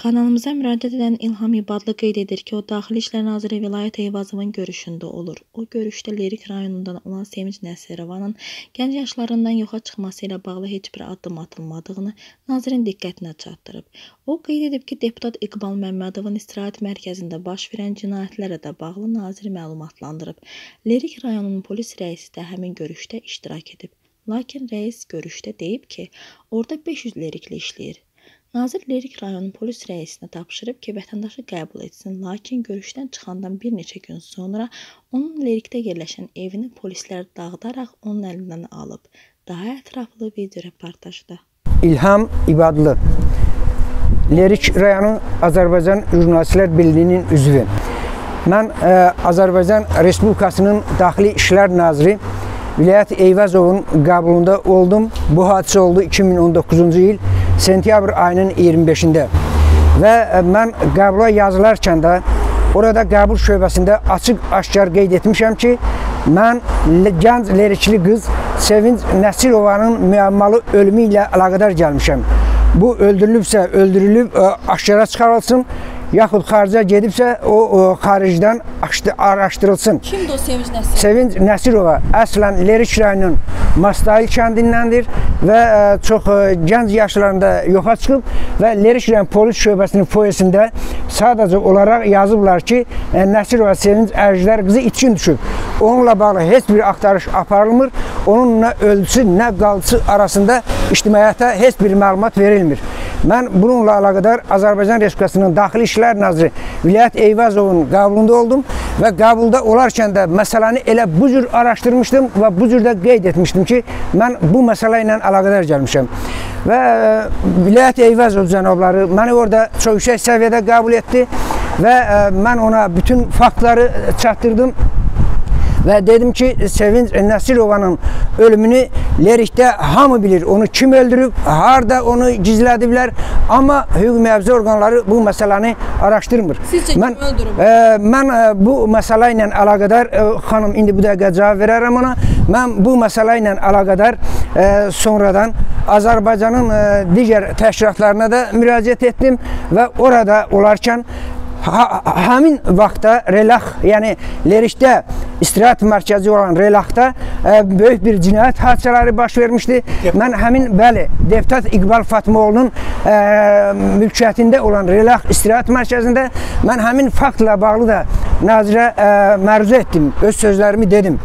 Kanalımıza müraciət edən İlham İbadlı qeyd edir ki, o Daxili İşlər Naziri Vilayət Eyvazovun görüşündə olur. O görüşdə Lerik rayonundan olan Sevinç Nəsirovanın gənc yaşlarından yoxa çıxması ilə bağlı heç bir addım atılmadığını nazirin diqqətinə çatdırıb. O qeyd edib ki, deputat İqbal Məmmədovun istirahət mərkəzində baş verən cinayətlərə də bağlı naziri məlumatlandırıb. Lerik rayonunun polis rəisi də həmin görüşdə iştirak edib. Lakin rəis görüşdə deyib ki, orada 500 lerikli işləyir. Nazir Lerik rayonun polis rəisinə tapşırıb ki, vətəndaşı qəbul etsin, lakin görüşdən çıxandan bir neçə gün sonra onun Lerikdə yerləşən evini polislər dağıdaraq onun əlindən alıb. Daha ətraflı video reportajda. İlham İbadlı, Lerik rayonu Azərbaycan Jurnalistlər Birliyinin üzvü. Mən Azərbaycan Respublikasının Daxili İşlər Naziri Vilayət Eyvazovun qəbulunda oldum. Bu hadisə oldu 2019-cu il. Sentyabr ayının 25-də və mən qəbula yazılarkən də orada qəbul şöbəsində açıq-aşkar qeyd etmişəm ki, mən gənc lerikli qız Sevinç Nəsilovanın müəmmalı ölümü ilə əlaqədar gəlmişəm. Bu öldürülübsə, öldürülüb aşkara çıxarılsın, yaxud xaricə gedibsə, o xaricdən araşdırılsın. Kimdir o Sevinç Nəsirova? Sevinç Nəsirova əslən Lerik rayonunun Mastayil kəndindəndir və çox gənc yaşlarında yoxa çıxıb və Lerik rayon polis şöbəsinin foyesində sadəcə olaraq yazıblar ki, Nəsirova Sevinç Ərclər qızı itkin düşüb. Onunla bağlı heç bir axtarış aparılmır, onun nə ölçüsü, nə qalıcısı arasında ictimaiyyətə heç bir məlumat verilmir. Mən bununla əlaqədar Azərbaycan Respublikasının Daxili İşlər Naziri Vilayət Eyvazovun qəbulunda oldum və qəbulda olarkən də məsələni elə bu cür araşdırmışdım və bu cür də qeyd etmişdim ki, mən bu məsələ ilə əlaqədar gəlmişəm. Və Vilayət Eyvazov cənabları məni orada çox yüksək səviyyədə qəbul etdi və mən ona bütün faktları çatdırdım. Və dedim ki, Sevinç Nəsilovanın ölümünü Lerikdə hamı bilir, onu kim öldürüb, harada onu gizlədiblər, amma hüquq mühafizə orqanları bu məsələni araşdırmır. Sizcə kim öldürüb? Mən bu məsələ ilə əlaqədar, xanım indi bu dəqiqə cavab verərəm ona, mən bu məsələ ilə əlaqədar sonradan Azərbaycanın digər təşkilatlarına da müraciət etdim və orada olarkən həmin vaxtda Relax, yəni Lerikdə istirahət mərkəzi olan Relaxda böyük bir cinayət hadisələri baş vermişdi. Mən həmin, bəli, deputat İqbal Fatmoğlunun mülkiyyətində olan Relax istirahət mərkəzində mən həmin faktla bağlı da nazirə məruzə etdim, öz sözlərimi dedim.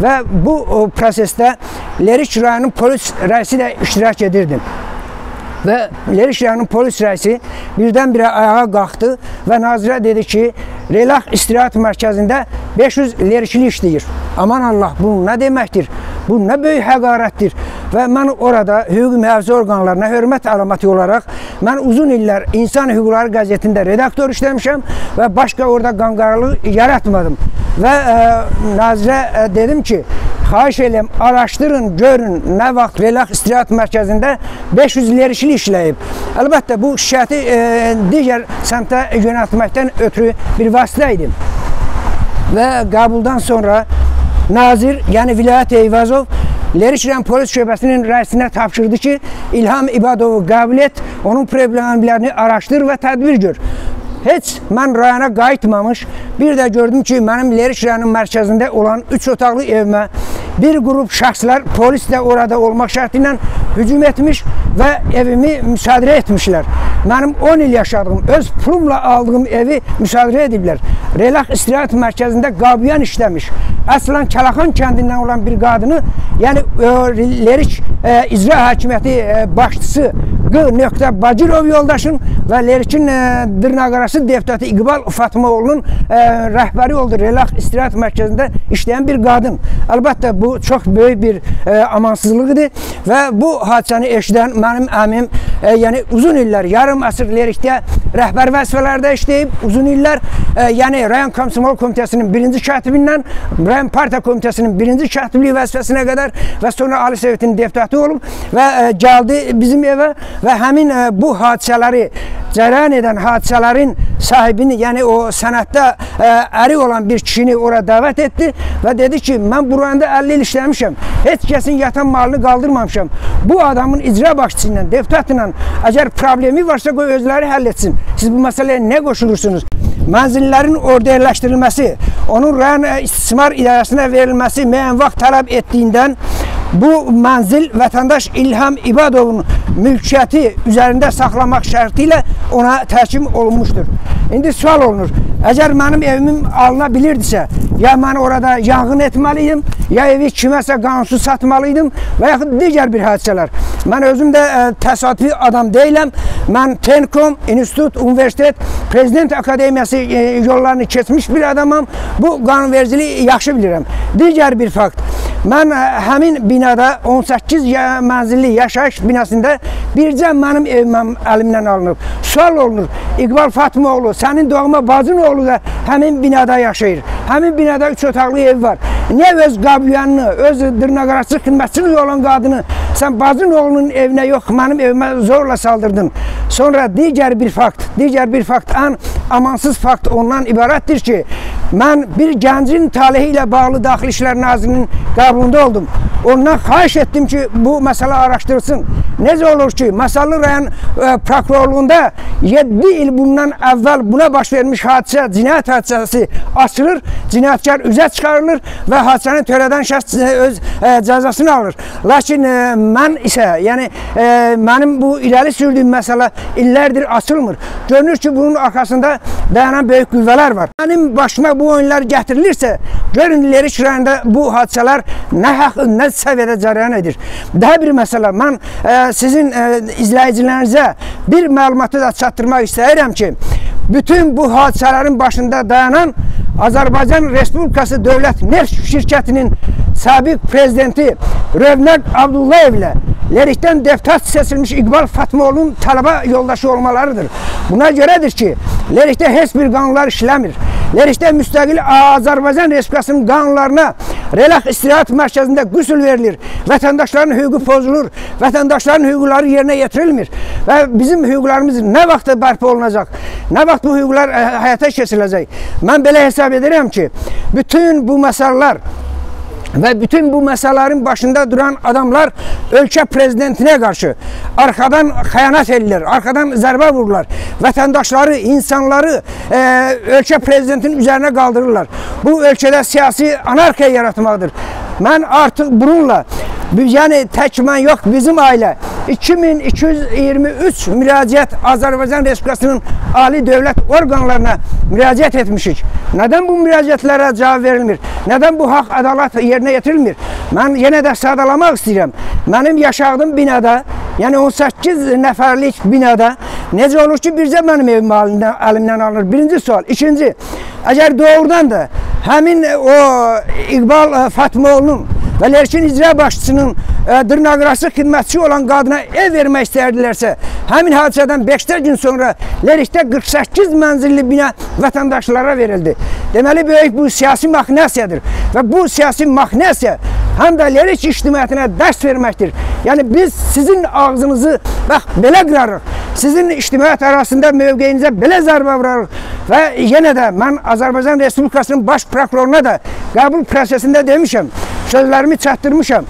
Və bu prosesdə Lerik rayonunun polis rəisi də iştirak edirdim. Və Lerik rayonunun polis rəisi birdən-birə ayağa qalxdı və nazirə dedi ki, Relax istirahət mərkəzində 500 lerikli işləyir. Aman Allah, bu nə deməkdir? Bu nə böyük həqarətdir. Və mən orada hüquq mühafizə orqanlarına hörmət əlaməti olaraq mən uzun illər İnsan Hüquqları qəzetində redaktor işləmişəm və başqa orada qanqaralıq yaratmadım. Və nazirə dedim ki, xahiş eləyəm, araşdırın, görün, nə vaxt Relax istirahət mərkəzində 500 lerikli işləyib. Əlbəttə, bu şikayəti digər səmtə yönəltməkdən ötürü bir vasitə idi. Və qəbuldan sonra nazir, yəni Vilayət Eyvazov, Lerik rayon polis şöbəsinin rəisinə tapşırdı ki, İlham İbadovu qəbul et, onun problemlərini araşdır və tədbir gör. Heç mən rayona qayıtmamış, bir də gördüm ki, mənim Lerik rayonun mərkəzində olan 3 otaqlı evimə bir qrup şəxslər, polis də orada olmaq şərti ilə hücum etmiş və evimi müsadirə etmişlər. Mənim 10 il yaşadığım, öz pulumla aldığım evi müsadirə ediblər. Relax istirahət mərkəzində qabiyan işləmiş, əslən Kəlaxan kəndindən olan bir qadını, yəni Lerik İcra Hakimiyyəti başçısı Q.Bacirov yoldaşın və Lerikin dırnaqarası deputatı İqbal Fatmoğlunun rəhbəri oldu Relax istirahət mərkəzində işləyən bir qadın. Əlbəttə, bu çox böyük bir amansızlıq idi və bu hadisəni eşidən mənim əmim, yəni uzun illər, yarım əsr Lerikdə rəhbər vəzifələrdə işləyib, uzun illər, yəni rayon komsomol komitəsinin birinci katibindən, rayon partiya komitəsinin birinci katibliyi vəzifəsinə qədər və sonra Ali Sovetinin deputatı olub və gəldi bizim evə və həmin bu hadisələri, cərəyan edən hadisələrin sahibini, yəni o sənətdə əri olan bir kişini oraya dəvət etdi və dedi ki, mən buranda 50 il işləmişəm, heç kəsin yatan malını qaldırmamışam. Bu adamın icra başçısı ilə, deputat ilə əgər problemi varsa qoy özləri həll etsin. Siz bu məsələyə nə qoşulursunuz? Mənzillərin orada yerləşdirilməsi, onun rayon istismar idarəsinə verilməsi müəyyən vaxt tələb etdiyindən bu mənzil vətəndaş İlham İbadovun mülkiyyəti üzərində saxlamaq şərti ilə ona təhkim olunmuşdur. İndi sual olunur, əgər mənim evim alına bilirdisə, ya mən orada yanğın etməliydim, ya evi kiməsə qanunsuz satmalıydım və yaxud digər bir hadisələr. Mən özüm də təsadüfi adam deyiləm. Mən Tenkom, İnstitut, Universitet, Prezident Akademiyası yollarını keçmiş bir adamam. Bu qanunvericiliyi yaxşı bilirəm. Digər bir fakt. Mən həmin binada 18 mənzilli yaşayış binasında bircə mənim evim əlimdən alınıb. Sual olunur, İqbal Fatmoğlu, sənin doğma bacın oğlu da həmin binada yaşayır. Həmin binada 3 otaqlı ev var. Niyə öz qabyanını, öz dırnaqarası xidmətçiliyi olan qadını sən bacın oğlunun evinə yox, mənim evimə zorla saldırdın. Sonra digər bir fakt, ən amansız fakt ondan ibarətdir ki, mən bir gəncin talehi ilə bağlı Daxili İşlər Nazirinin qəbulunda oldum. Ondan xahiş etdim ki, bu məsələ araşdırılsın. Necə olur ki, Masallı rayon prokurorluğunda 7 il bundan əvvəl buna baş vermiş hadisə, cinayət hadisəsi açılır, cinayətkar üzə çıxarılır və hadisəni törədən şəxs öz cəzasını alır. Lakin mən isə, yəni mənim bu irəli sürdüyüm məsələ illərdir açılmır. Görünür ki, bunun arxasında dayanan böyük qüvvələr var. Mənim başıma bu oyunlar gətirilirsə, görün Lerik rayonunda bu hadisələr nə səviyyədə cərəyan edir. Daha bir məsələ, mən sizin izləyicilərinizə bir məlumatı da çatdırmaq istəyirəm ki, bütün bu hadisələrin başında dayanan Azərbaycan Respublikası Dövlət Neft Şirkətinin sabiq prezidenti Rövnəq Abdullayev ilə Lerikdən deputat seçilmiş İqbal Fatmoğlu'nun tələbə yoldaşı olmalarıdır. Buna görədir ki, Lerikdə heç bir qanunlar işləmir. Lerikdə müstəqil Azərbaycan Respublikasının qanunlarına Relax istirahət mərkəzində qüsul verilir, vətəndaşların hüququ pozulur, vətəndaşların hüquqları yerinə yetirilmir və bizim hüquqlarımız nə vaxt bərpa olunacaq, nə vaxt bu hüquqlar həyata keçiriləcək? Mən belə hesab edirəm ki, bütün bu məsələlər və bütün bu məsələlərin başında duran adamlar ölkə prezidentinə qarşı arxadan xəyanət edirlər, arxadan zərbə vururlar, vətəndaşları, insanları ölkə prezidentinin üzərinə qaldırırlar. Bu ölkədə siyasi anarxiya yaratmaqdır. Mən artıq bununla, yəni tək mən yox, bizim ailə 2223 müraciət Azərbaycan Respublikasının Ali Dövlət Orqanlarına müraciət etmişik. Nədən bu müraciətlərə cavab verilmir? Nədən bu haqq ədalət yerinə yetirilmir? Mən yenə də sadalamaq istəyirəm. Mənim yaşadığım binada, yəni 18 nəfərlik binada necə olur ki, bircə mənim evim əlimdən alınır? Birinci sual. İkinci, əgər doğrudan da həmin o İqbal Fatmoğlu'nun və Lerikin icra başçısının dırnaqarası xidmətçi olan qadına ev vermək istəyirdilərsə, həmin hadisədən 5-4 gün sonra Lerikdə 48 mənzilli bina vətəndaşlara verildi. Deməli, böyük bu siyasi maxinasiyadır və bu siyasi maxinasiya həm də Lerik ictimaiyyətinə dərs verməkdir. Yəni, biz sizin ağzınızı bax, belə qırarıq, sizin ictimaiyyət arasında mövqeyinizə belə zərbə vurarıq və yenə də mən Azərbaycan Respublikasının baş prokuroruna da qəbul prosesində demişəm, sözlərimi çatdırmışam.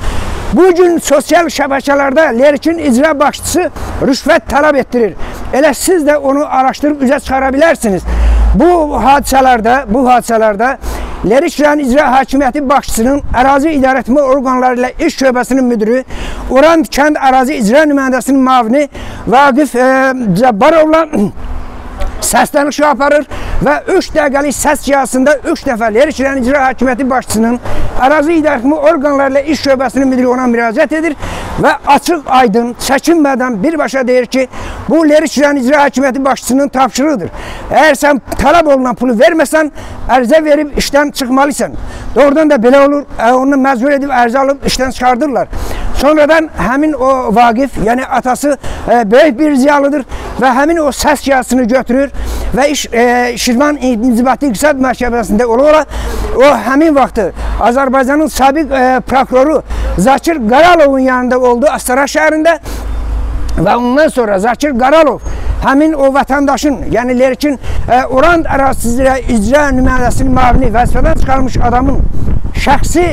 Bugün sosial şəbəkələrdə Lerikin icra başçısı rüşvət tələb etdirir. Elə siz də onu araşdırıb üzə çıxara bilərsiniz. Bu hadisələrdə Lerik rayon icra hakimiyyəti başçısının ərazi idarəetmə orqanları ilə iş şöbəsinin müdürü, Oran kənd ərazi icra nümayəndəsinin mavini Vaqif Cəbbarovla səslənişi aparır və 3 dəqiqəlik səs siyasında 3 dəfə Lerik rayon icra hakimiyyəti başçısının ərazi idarəetmə orqanlarıyla iş şöbəsinin müdiri ona müraciət edir və açıq aydın, çəkinmədən birbaşa deyir ki, bu Lerik rayon icra hakimiyyəti başçısının tapşırığıdır. Əgər sən tələb olunan pulu verməsən, ərizə verib işdən çıxmalısan. Doğrudan da belə olur, onu məcbur edib ərizə alıb işdən çıxardırlar. Sonradan həmin o Vaqif, yəni atası böyük bir ziyalıdır və həmin o səs siyasını götürür və Şirvan İnzibati İqtisad Mərkəbəsində olaraq o həmin vaxtı Azərbaycanın sabiq prokuroru Zakir Qaralovun yanında olduğu Astara şəhərində və ondan sonra Zakir Qaralov həmin o vətəndaşın, yəni Lerikin Uran ərazisində icra nümayəndəsinin müavini vəzifədən çıxarmış adamın şəxsi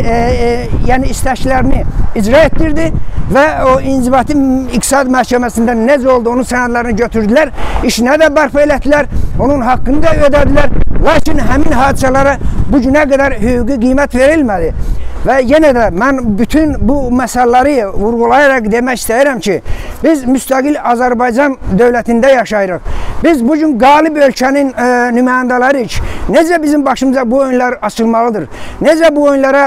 yəni istəklərini icra etdirdi və o inzibati iqtisad məhkəməsində necə oldu, onun sənədlərini götürdülər, işinə də bərpa elətdilər, onun haqqını da ödədilər. Lakin həmin hadisələrə bu günə qədər hüquqi qiymət verilmədi. Və yenə də mən bütün bu məsələləri vurğulayaraq demək istəyirəm ki, biz müstəqil Azərbaycan dövlətində yaşayırıq. Biz bugün qalib ölkənin nümayəndələrik. Necə bizim başımıza bu oyunlar açılmalıdır? Necə bu oyunlara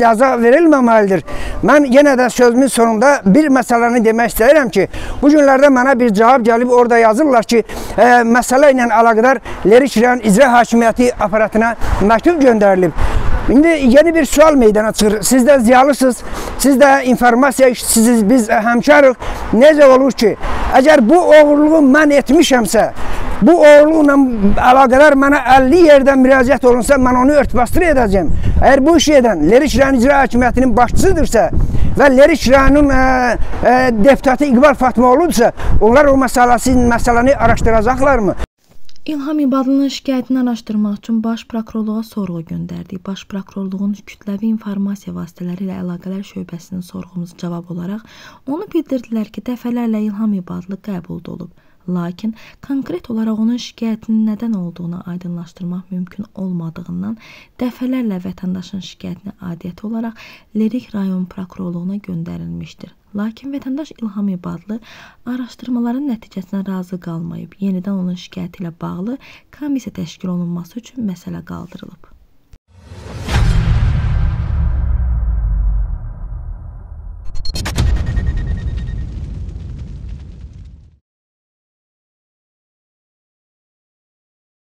cəza verilməməlidir? Mən yenə də sözümün sonunda bir məsələni demək istəyirəm ki, bu günlərdə mənə bir cavab gəlib, orada yazırlar ki, məsələ ilə əlaqədar Lerik Rayon İcra Hakimiyyəti aparatına məktub göndərilib. İndi yeni bir sual meydana çıxır. Siz də ziyalısınız, siz də informasiya işçisiz, biz həmkarıq. Necə olur ki, əgər bu oğurluğu mən etmişəmsə, bu oğurluqla əlaqədar mənə 50 yerdən müraciət olunsa, mən onu örtbastır edəcəm. Əgər bu işi edən Lerik Rayon İcra Hakimiyyətinin başçısıdırsa və Lerik Rayonun deputatı İqbal Fatmoğlu'dursa, onlar o məsələni araşdıracaqlarmı? İlham İbadlının şikayətini araşdırmaq üçün Baş Prokurorluğa sorğu göndərdik. Baş Prokurorluğun kütləvi informasiya vasitələri ilə əlaqələr şöbəsinin sorğumuzu cavab olaraq onu bildirdilər ki, dəfələrlə İlham İbadlı qəbul olub. Lakin konkret olaraq onun şikayətinin nədən olduğunu aydınlaşdırmaq mümkün olmadığından dəfələrlə vətəndaşın şikayətini adiyyəti olaraq Lerik Rayon Prokurorluğuna göndərilmişdir. Lakin vətəndaş İlham İbadlı araşdırmaların nəticəsinə razı qalmayıb, yenidən onun şikayəti ilə bağlı komissiya təşkil olunması üçün məsələ qaldırılıb.